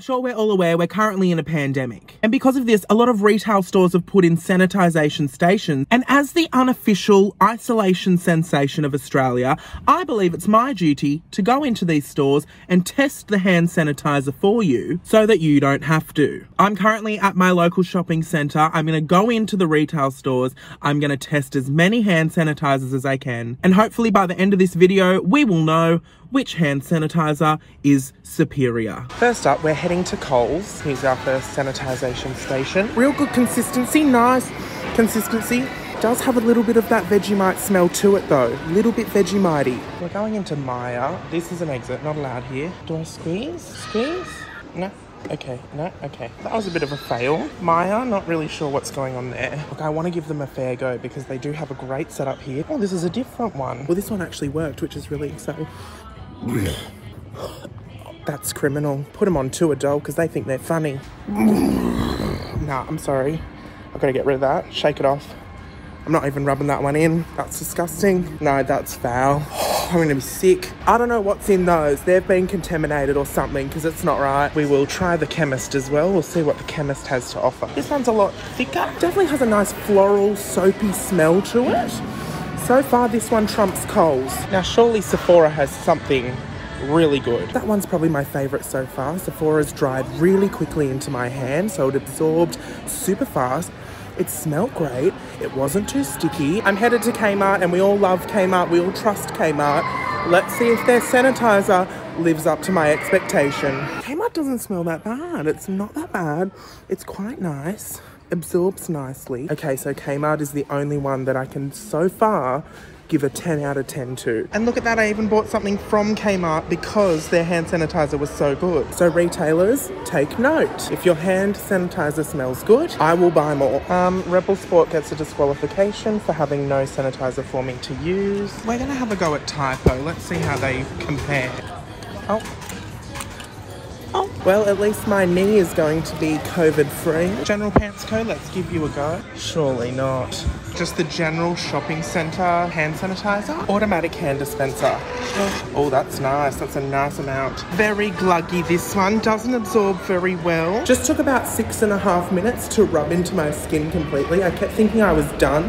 I'm sure we're all aware we're currently in a pandemic, and because of this a lot of retail stores have put in sanitisation stations, and as the unofficial isolation sensation of Australia, I believe it's my duty to go into these stores and test the hand sanitiser for you so that you don't have to. I'm currently at my local shopping centre. I'm going to go into the retail stores, I'm going to test as many hand sanitisers as I can, and hopefully by the end of this video we will know which hand sanitiser is superior. First up, we're heading to Coles. Here's our first sanitisation station. Real good consistency, nice consistency. It does have a little bit of that Vegemite smell to it though. A little bit Vegemite-y. We're going into Myer. This is an exit, not allowed here. Do I squeeze? Squeeze? No. Okay, no, okay. That was a bit of a fail. Myer, not really sure what's going on there. Look, I want to give them a fair go because they do have a great setup here. Oh, this is a different one. Well, this one actually worked, which is really exciting. That's criminal. Put them on tour, doll, because they think they're funny. Nah, I'm sorry. I've got to get rid of that. Shake it off. I'm not even rubbing that one in. That's disgusting. No, that's foul. I'm going to be sick. I don't know what's in those. They've been contaminated or something because it's not right. We will try the chemist as well. We'll see what the chemist has to offer. This one's a lot thicker. Definitely has a nice floral, soapy smell to it. So far, this one trumps Coles. Now, surely Sephora has something really good. That one's probably my favourite so far. Sephora's dried really quickly into my hand, so it absorbed super fast. It smelled great. It wasn't too sticky. I'm headed to Kmart, and we all love Kmart. We all trust Kmart. Let's see if their sanitiser lives up to my expectation. Kmart doesn't smell that bad. It's not that bad. It's quite nice. Absorbs nicely. Okay, so Kmart is the only one that I can so far give a 10 out of 10 to. And look at that, I even bought something from Kmart because their hand sanitizer was so good. So retailers, take note. If your hand sanitizer smells good, I will buy more. Rebel Sport gets a disqualification for having no sanitizer for me to use. We're gonna have a go at Typo. Let's see how they compare. Oh, well, at least my knee is going to be COVID-free. General Pants Co, let's give you a go. Surely not. Just the general shopping centre hand sanitiser. Automatic hand dispenser. Oh, that's nice. That's a nice amount. Very gluggy, this one. Doesn't absorb very well. Just took about 6.5 minutes to rub into my skin completely. I kept thinking I was done,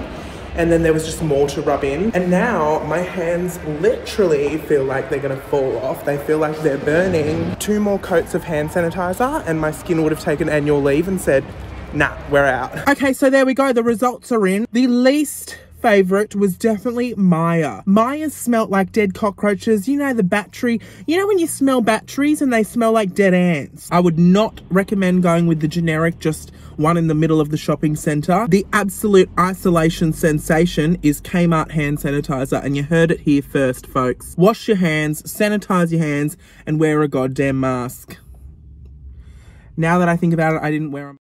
and then there was just more to rub in. And now my hands literally feel like they're gonna fall off. They feel like they're burning. 2 more coats of hand sanitizer and my skin would have taken annual leave and said, nah, we're out. Okay, so there we go. The results are in. The least favorite was definitely Myer. Myer smelt like dead cockroaches. You know, the battery. You know when you smell batteries and they smell like dead ants? I would not recommend going with the generic, just one in the middle of the shopping centre. The absolute isolation sensation is Kmart hand sanitizer, and you heard it here first, folks. Wash your hands, sanitize your hands, and wear a goddamn mask. Now that I think about it, I didn't wear a mask.